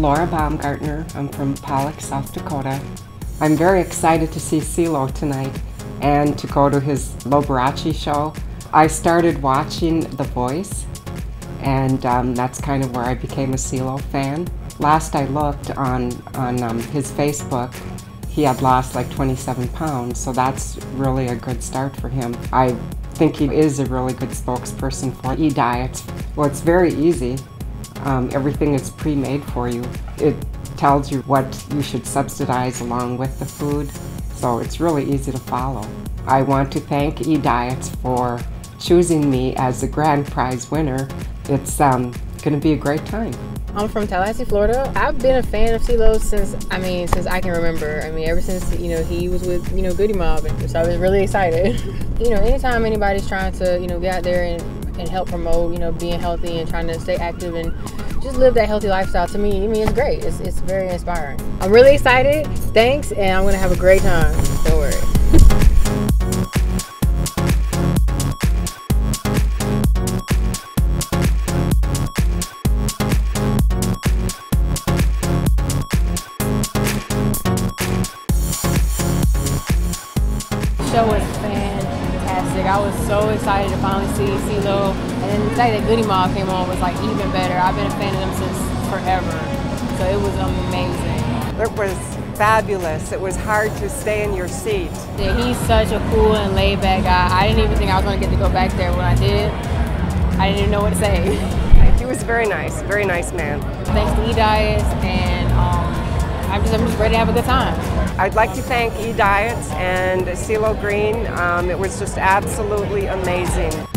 Laura Baumgartner. I'm from Pollock, South Dakota. I'm very excited to see CeeLo tonight and to go to his Loberace show. I started watching The Voice, and that's kind of where I became a CeeLo fan. Last I looked on his Facebook, he had lost like 27 pounds, so that's really a good start for him. I think he is a really good spokesperson for eDiets. Well, it's very easy. Everything is pre-made for you. It tells you what you should subsidize along with the food, so it's really easy to follow. I want to thank eDiets for choosing me as the grand prize winner. It's going to be a great time. I'm from Tallahassee, Florida. I've been a fan of CeeLo since I can remember. Ever since, he was with, Goodie Mob, so I was really excited. Anytime anybody's trying to, get out there and help promote, being healthy and trying to stay active and just live that healthy lifestyle, to me, it's great. It's very inspiring. I'm really excited. Thanks, and I'm going to have a great time. Don't worry. The show was fantastic. I was so excited to finally see CeeLo, and then the fact that Goodie Mob came on was like even better. I've been a fan of them since forever, so it was amazing. It was fabulous. It was hard to stay in your seat. Yeah, he's such a cool and laid back guy. I didn't even think I was going to get to go back there. When I did, I didn't even know what to say. He was very nice man. Thanks to eDiets, and I'm just ready to have a good time. I'd like to thank eDiets and CeeLo Green. It was just absolutely amazing.